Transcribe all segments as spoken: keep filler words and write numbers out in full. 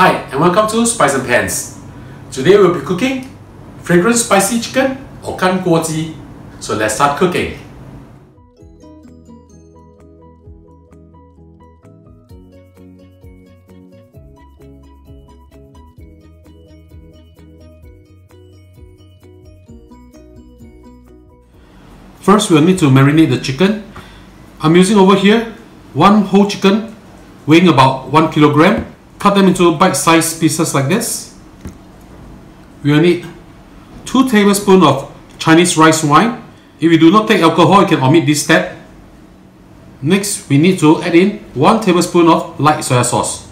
Hi and welcome to Spice and Pans. Today we'll be cooking fragrant spicy chicken or gan guo ji. So let's start cooking. First we'll need to marinate the chicken. I'm using over here one whole chicken weighing about one kilogram. Cut them into bite-sized pieces like this. We will need two tablespoons of Chinese rice wine. If you do not take alcohol, you can omit this step. Next, we need to add in one tablespoon of light soy sauce.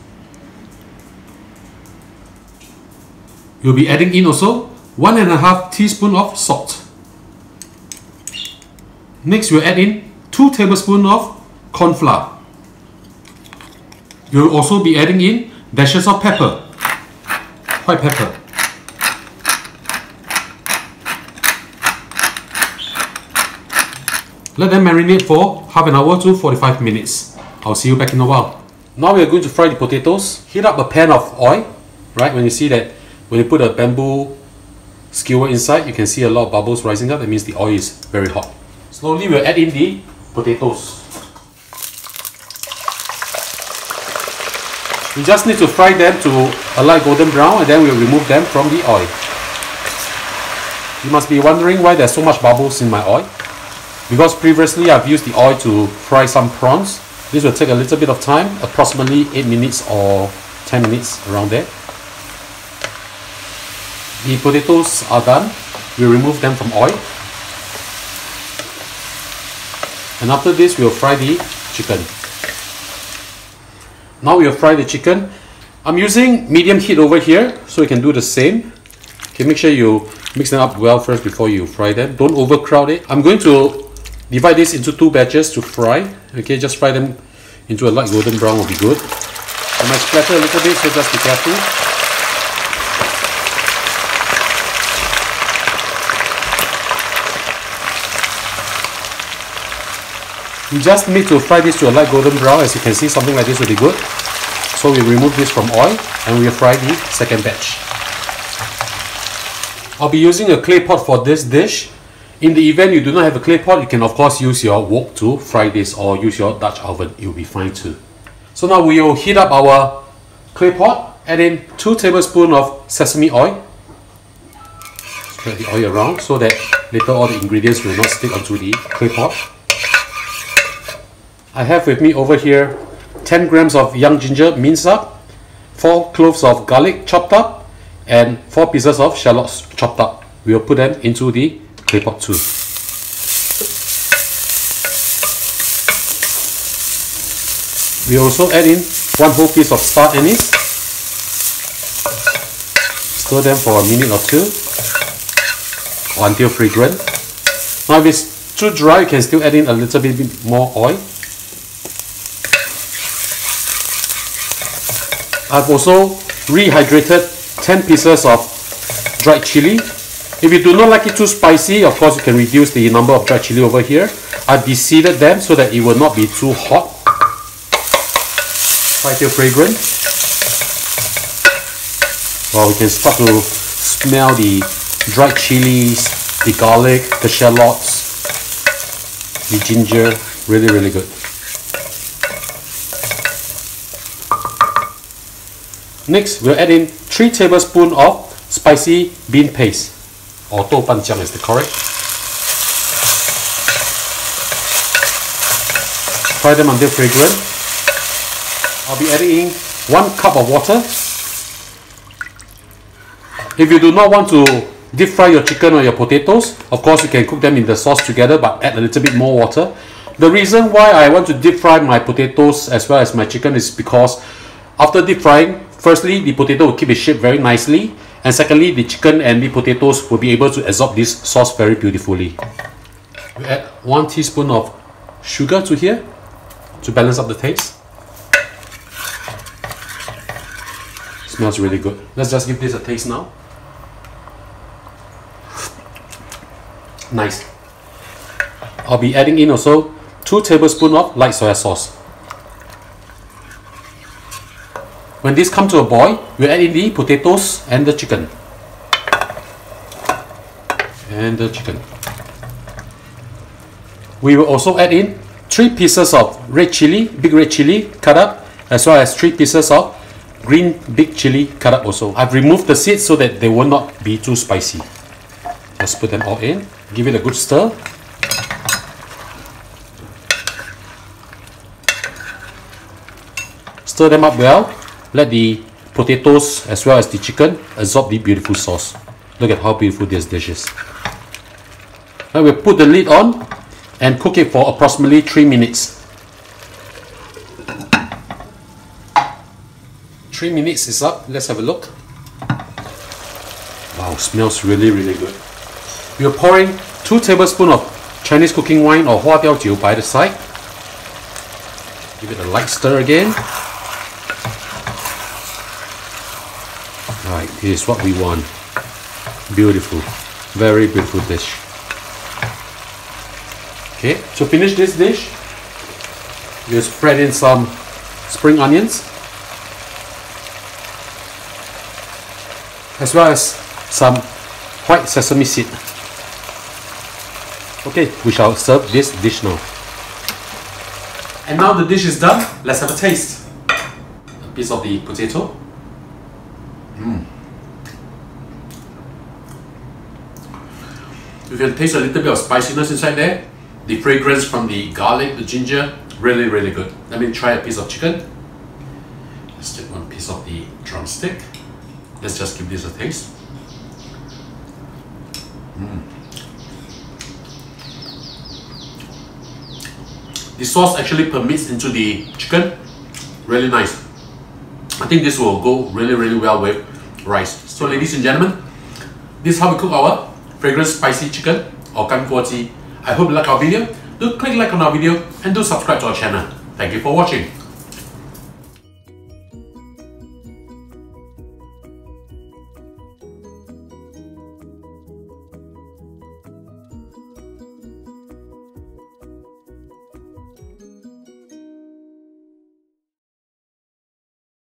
You'll be adding in also one and a half teaspoons of salt. Next, we'll add in two tablespoons of corn flour. You'll also be adding in dashes of pepper, white pepper. Let them marinate for half an hour to forty-five minutes. I'll see you back in a while. Now we are going to fry the potatoes. Heat up a pan of oil. Right, when you see that, when you put a bamboo skewer inside, you can see a lot of bubbles rising up. That means the oil is very hot. Slowly we'll add in the potatoes. We just need to fry them to a light golden brown, and then we'll remove them from the oil. You must be wondering why there's so much bubbles in my oil. Because previously I've used the oil to fry some prawns. This will take a little bit of time, approximately eight minutes or ten minutes, around there. The potatoes are done. We'll remove them from oil. And after this, we'll fry the chicken. Now we'll fry the chicken. I'm using medium heat over here, so you can do the same. Okay, make sure you mix them up well first before you fry them. Don't overcrowd it. I'm going to divide this into two batches to fry. Okay, just fry them into a light golden brown will be good. I might splatter a little bit, so just be careful. You just need to fry this to a light golden brown. As you can see, something like this will be good. So we remove this from oil and we'll fry the second batch. I'll be using a clay pot for this dish. In the event you do not have a clay pot, you can of course use your wok to fry this, or use your Dutch oven, it will be fine too. So now we will heat up our clay pot, add in two tablespoons of sesame oil. Spread the oil around so that later all the ingredients will not stick onto the clay pot. I have with me over here ten grams of young ginger minced up, four cloves of garlic chopped up, and four pieces of shallots chopped up. We will put them into the clay pot too. We also add in one whole piece of star anise. Stir them for a minute or two, or until fragrant. Now if it's too dry, you can still add in a little bit more oil. I've also rehydrated ten pieces of dried chili. If you do not like it too spicy, of course you can reduce the number of dried chili over here. I've deseeded them so that it will not be too hot. Quite a fragrant. Well, we can start to smell the dried chilies, the garlic, the shallots, the ginger. Really, really good. Next, we'll add in three tablespoons of spicy bean paste, or Dou Pan Chiang is the correct. Fry them until fragrant. I'll be adding in one cup of water. If you do not want to deep fry your chicken or your potatoes, of course you can cook them in the sauce together, but add a little bit more water. The reason why I want to deep fry my potatoes as well as my chicken is because after deep frying, firstly, the potato will keep its shape very nicely, and secondly, the chicken and the potatoes will be able to absorb this sauce very beautifully. We add one teaspoon of sugar to here to balance up the taste. Smells really good. Let's just give this a taste now. Nice. I'll be adding in also two tablespoons of light soy sauce. When this comes to a boil, we add in the potatoes and the chicken. And the chicken. We will also add in three pieces of red chili, big red chili cut up, as well as three pieces of green big chili cut up also. I've removed the seeds so that they will not be too spicy. Let's put them all in. Give it a good stir. Stir them up well. Let the potatoes as well as the chicken absorb the beautiful sauce. Look at how beautiful this dish is. Now we'll put the lid on and cook it for approximately three minutes. Three minutes is up. Let's have a look. Wow, smells really really good. We're pouring two tablespoons of Chinese cooking wine or Hua Tiao Jiu by the side. Give it a light stir again. Alright, this is what we want. Beautiful, very beautiful dish. Okay, to finish this dish, we'll spread in some spring onions, as well as some white sesame seed. Okay, we shall serve this dish now. And now the dish is done, let's have a taste. A piece of the potato. Mm. You can taste a little bit of spiciness inside there. The fragrance from the garlic, the ginger, really, really good. Let me try a piece of chicken. Let's take one piece of the drumstick. Let's just give this a taste. Mm. The sauce actually permeates into the chicken. Really nice. I think this will go really really well with rice. So ladies and gentlemen, this is how we cook our fragrant spicy chicken or gan guo ji. I hope you like our video. Do click like on our video and do subscribe to our channel. Thank you for watching.